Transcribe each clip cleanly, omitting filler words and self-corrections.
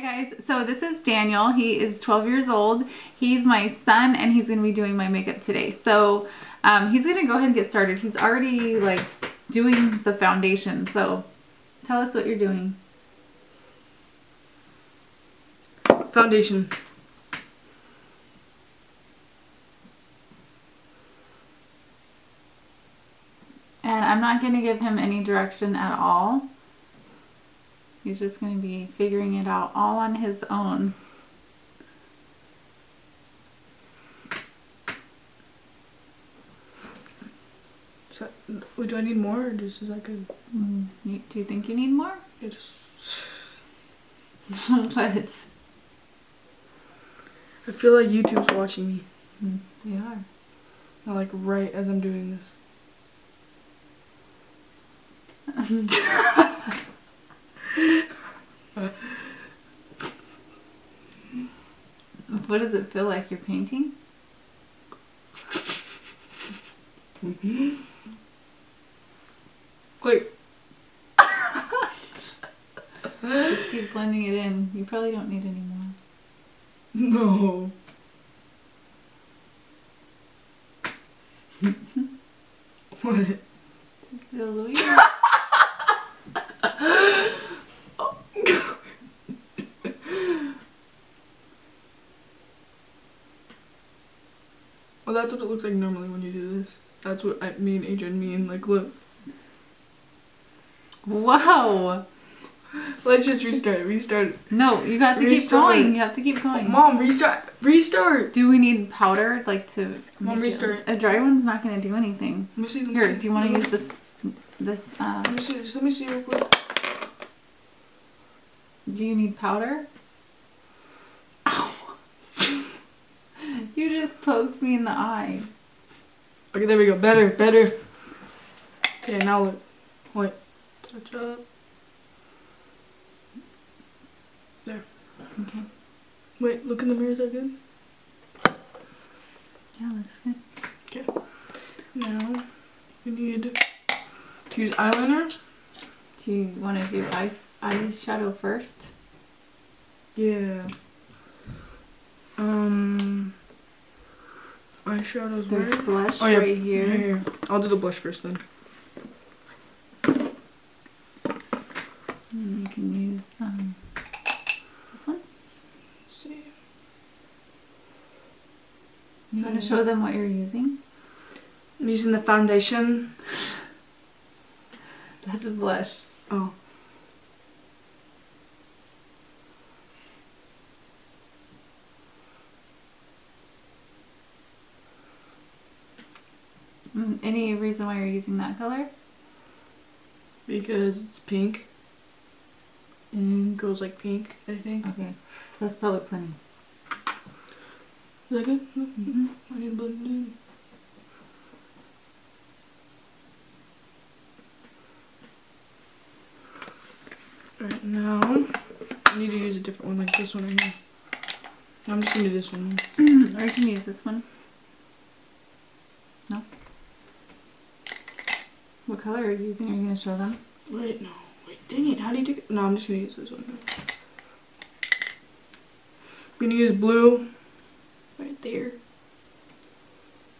Hi guys, so this is Daniel. He is 12 years old. He's my son and he's going to be doing my makeup today. So he's going to go ahead and get started. He's already like doing the foundation. So tell us what you're doing. Foundation. And I'm not going to give him any direction at all. He's just going to be figuring it out all on his own. So, do I need more or just is that good? Do you think you need more? Yeah, just... What? I feel like YouTube's watching me. They are. Not like right as I'm doing this. What does it feel like you're painting? Wait. Just keep blending it in. You probably don't need any more. No. What? It just feels weird. Well, that's what it looks like normally when you do this. That's what me and Adrian mean, like, look. Wow. Let's just restart. No, you have to keep going. You have to keep going. Mom, restart. Do we need powder, like, to... Mom, restart. A dry one's not going to do anything. Here, do you want to use this? Let me see real quick. Do you need powder? You just poked me in the eye. Okay, there we go. Better. Okay, now look. Wait. Touch up. There. Okay. Wait, look in the mirror. Is that good? Yeah, looks good. Okay. Now, we need to use eyeliner. Do you want to do eyeshadow first? Yeah. Eyeshadow's there's where? Blush oh, yeah. Right here. Yeah. I'll do the blush first then. And you can use this one. Let's see. You want to show them what you're using? I'm using the foundation. That's a blush. Oh. Any reason why you're using that color? Because it's pink. And girls like pink, I think. Okay. So that's probably plenty. Is that good? Mm-hmm. I need to blend it in. Alright, now I need to use a different one like this one right here. I'm just gonna do this one. Or you can use this one. No? What color are you using? Are you going to show them? Wait, no. Wait, dang it. How do you do it? No, I'm just going to use this one. I'm going to use blue. Right there.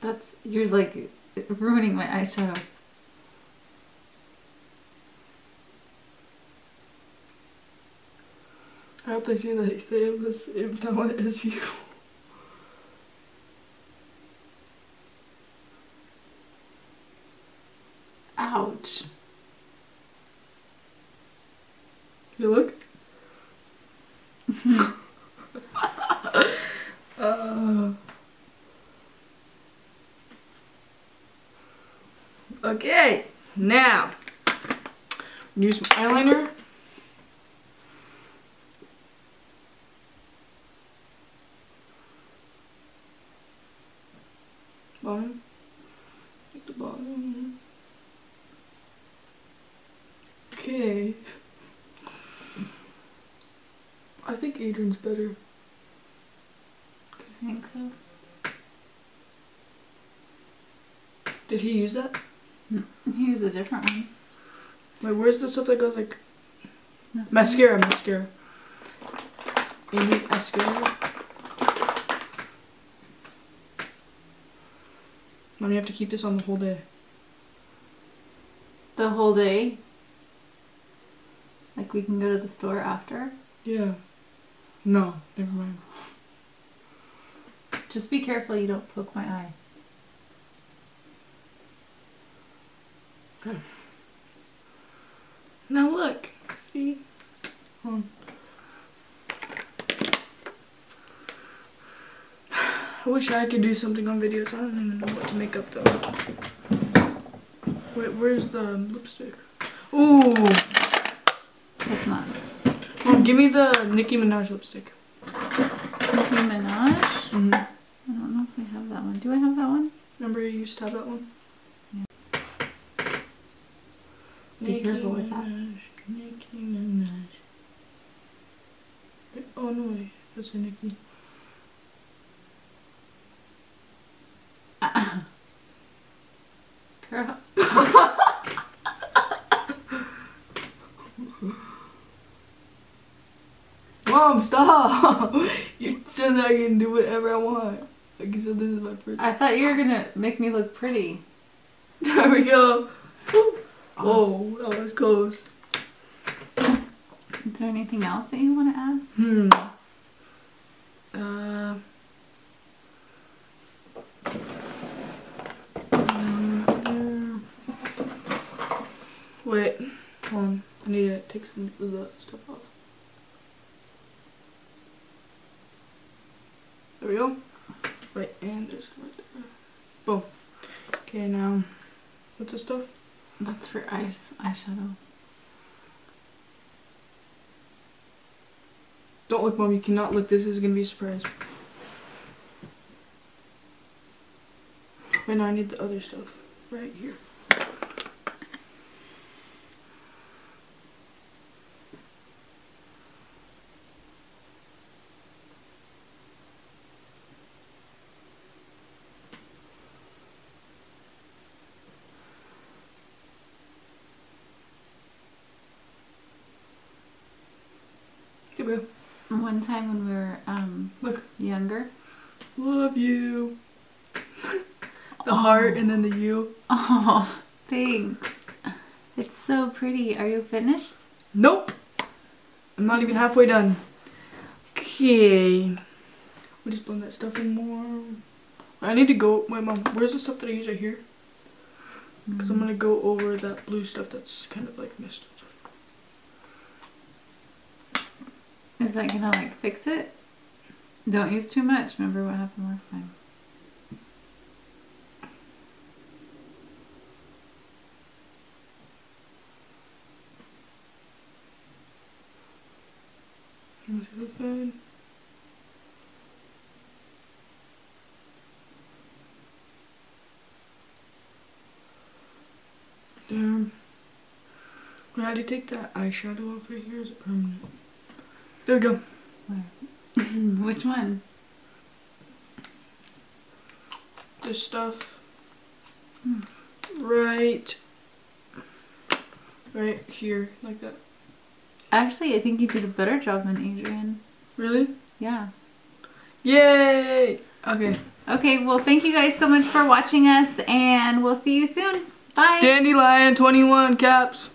That's... You're, like, ruining my eyeshadow. I hope they see that they have the same talent as you. Ouch. You look? Okay, now use my eyeliner. Bottom. Take the bottom. Okay. I think Adrian's better. You think so? Did he use that? He used a different one. Wait, where's the stuff that goes like... Mascara. Amy Escobar. Now we have to keep this on the whole day. The whole day? Like we can go to the store after? Yeah. No, never mind. Just be careful you don't poke my eye. Okay. Now look, see? Hold on. I wish I could do something on videos. I don't even know what to make up though. Wait, where's the lipstick? Ooh! That's not. Mom, give me the Nicki Minaj lipstick. Nicki Minaj? Mm-hmm. I don't know if I have that one. Do I have that one? Remember you used to have that one? Yeah. Be careful with that. Nicki Minaj. Oh no way. That's a Nicki. Girl. Mom, stop! You said that I can do whatever I want. Like you said, this is my birthday. I thought you were gonna make me look pretty. There we go. Woo. Whoa, that was close. Is there anything else that you want to add? Wait, hold on. I need to take some of the stuff off. There we go. Wait, and just right there. Boom. Okay, now, what's this stuff? That's for eyeshadow. Don't look, Mom. You cannot look. This is going to be a surprise. Wait, now I need the other stuff right here. One time when we were younger. Love you. The heart and then the you. Oh, thanks. It's so pretty. Are you finished? Nope. I'm not even halfway done. Okay. We'll just blend that stuff in more. I need to go. Wait, Mom, where's the stuff that I use right here? Because I'm going to go over that blue stuff that's kind of like missed. Is that gonna like fix it? Don't use too much. Remember what happened last time. Does it look good? Damn. Well, how do you take that eyeshadow off right here? Is it permanent? There we go. Where? Which one? This stuff. Right here, like that. Actually, I think you did a better job than Adrian. Really? Yeah. Yay! Okay. Okay, well thank you guys so much for watching us and we'll see you soon. Bye! Dandelion 21 caps.